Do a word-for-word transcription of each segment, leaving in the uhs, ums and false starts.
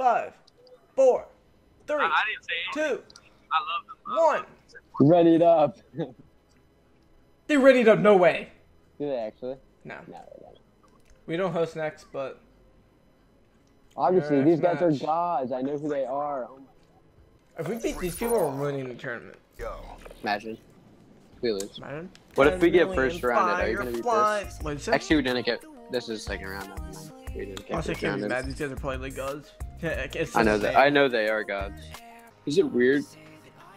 five, four, three, I, I didn't say two, I love them. one. Ready it up. They readied up, no way. Do they actually? No. No, they don't. We don't host next, but... Obviously, these guys are gods. I know who they are. Oh my God. If we beat these people, we're winning the tournament. Yo. Imagine. We lose. Imagine. What if we get first rounded? Are you going to be pissed? Wait, actually, we didn't get... This is the second round. We didn't get first rounded. Mad. These guys are probably like gods. I know that. I know they are gods. Is it weird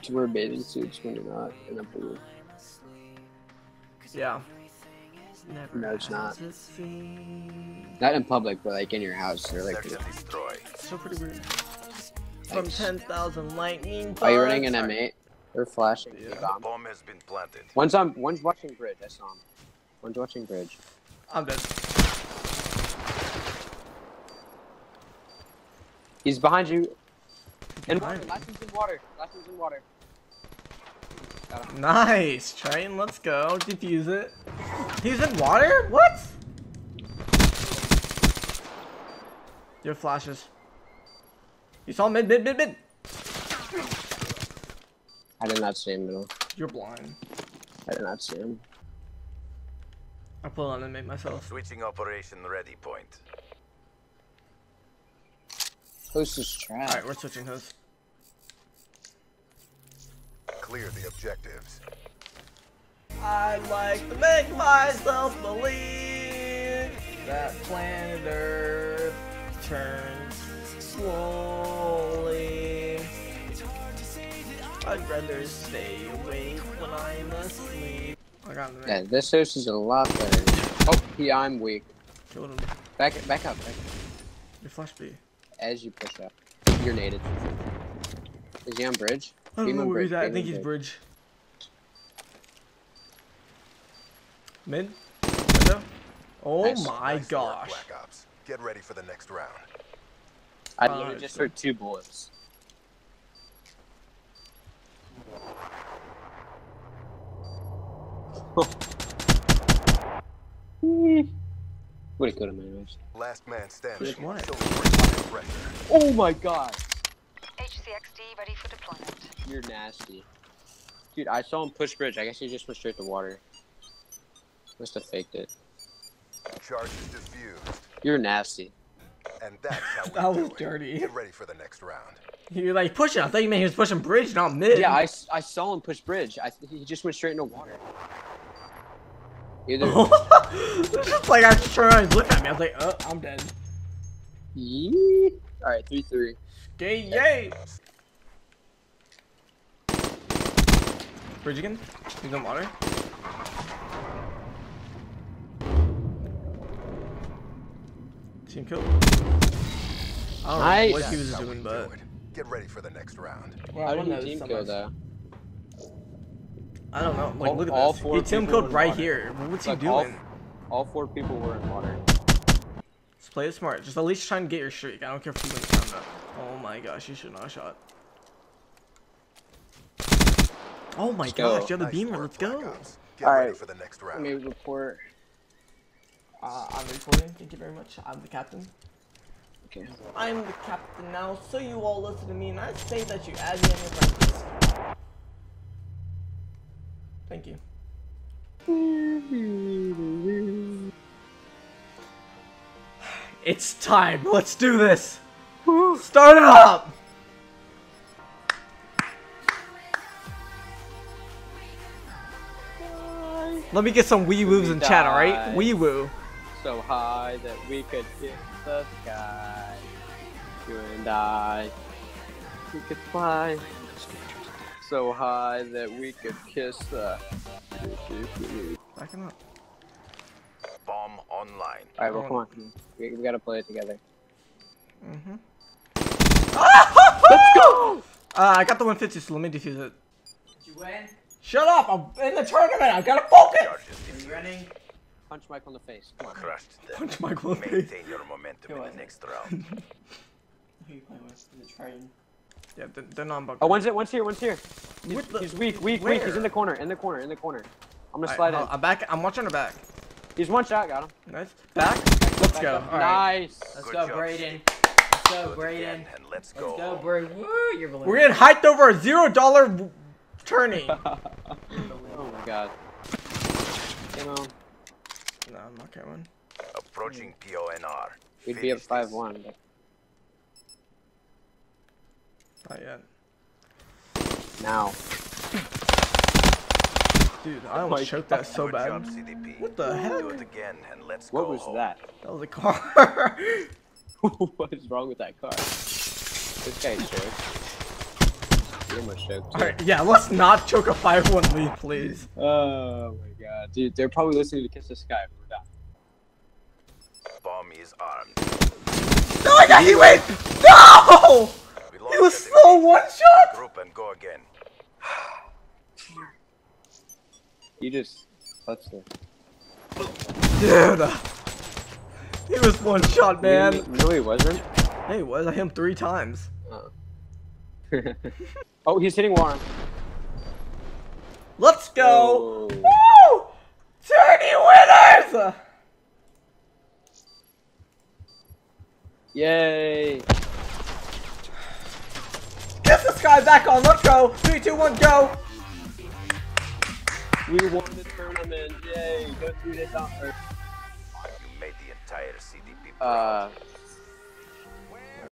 to wear bathing suits when you're not in a pool? Yeah. Never no, it's not. Not in public, but like in your house. They're like, so pretty weird. From ten thousand lightning. Are you running an M eight? They're flashing. Yeah. The bomb has been planted. One's on. One's watching bridge. I saw him. One's watching bridge. I'm dead. He's behind you. And water. Last one's in water. Last one's in water. Nice, Triton, let's go. Defuse it. He's in water? What? Your flashes. You saw mid, mid, mid, mid. I did not see him, middle. You're blind. I did not see him. I pull on and make myself. Switching operation ready point. Host is trash. Alright, we're switching host. Clear the objectives. I like to make myself believe that planet Earth turns slowly. I'd rather stay awake when I'm asleep. I got him. Yeah, this host is a lot better. Oh, yeah, I'm weak. Killed him. Back, back up, back up. Your flash B. As you push up. You're naded. Is he on bridge? I don't know where he's at. I think he's bridge. Mid? Window? Oh nice. My nice gosh. Work, Black Ops. Get ready for the next round. I uh, literally just heard two bullets. What a good amount of last man standing. Oh my god. H C X D ready for deployment. You're nasty. Dude, I saw him push bridge. I guess he just went straight to water. Must have faked it. Charge is diffused. You're nasty. And that's how that was doing. Dirty. Get ready for the next round. You're like pushing. I thought you meant he was pushing bridge, not mid. Yeah, I, I saw him push bridge. I, he just went straight into water. Either. It's just like I just turned around and looked at me. I was like, oh, I'm dead. Yeah. All right, three three. Gay yay! Bridge again? He's in water. Team kill. I don't nice. know what he was That's doing, but do get ready for the next round. Well, I didn't team kill though. I don't know. Like, all, look at all this. Four he team killed right water. here. What's like he doing? All, all four people were in water. Just play it smart. Just at least try and get your streak. I don't care if you win the round up. Oh my gosh, you should not have shot. Oh my let's gosh, go. you have a nice beamer, let's go. Alright, let me report. Uh, I'm recording, thank you very much. I'm the captain. Okay. I'm the captain now, so you all listen to me, and I say that you add me on your breakfast. Thank you. It's time, let's do this! Start it up! Let me get some wee woos in chat, alright? Wee woo. So high that we could hit the sky. You and I. We could fly. So high that we could kiss the. Backing up. Bomb online. Alright, well, come on. We, we gotta play it together. Mm hmm. Let's go! Uh, I got the one fifty, so let me defuse it. Did you win? Shut up! I'm in the tournament! I gotta focus! Are you running? Punch Michael in the face. Come on. Crushed Punch Michael in the face. Maintain your momentum in the next round. Who are you playing with? The train. Yeah, they're, they're non-bugged. Oh, one's, it, one's here, one's here. He's, the, he's weak, weak, where? weak. He's in the corner, in the corner, in the corner. I'm gonna right, slide no, in. I'm back. I'm watching her back. He's one shot, got him. Nice. Back? Let's back go. All right. Nice. Let's Good go, job. Brayden. Let's go, Brayden. Let's go, go Brayden. Woo, you're We're getting hyped over a zero dollar turning. Oh my god. Camo. No, I'm not coming. Approaching P O N R. We'd be up five one. Not yet. Now. Dude, I almost choked that so bad. Job, what the heck? Do it again and let's what go was home. That? That was a car. What is wrong with that car? This guy's choked. You're almost choked. Alright, yeah, let's not choke a five one lead, please. Oh my god. Dude, they're probably listening to Kiss the Sky. We're not. Bomb is armed. No, I got you, wait! No! It was so one shot! Group and go again. You just clutched it. Dude! He was one shot, man. No, he wasn't. Hey, he was. I hit him three times. Oh, oh he's hitting Warren. Let's go! Oh. Woo! thirty winners! Yay! Get this guy back on. Let's go! three, two, one, go! We won the tournament, yay! Go through this offer. You made the entire C D P. Uh.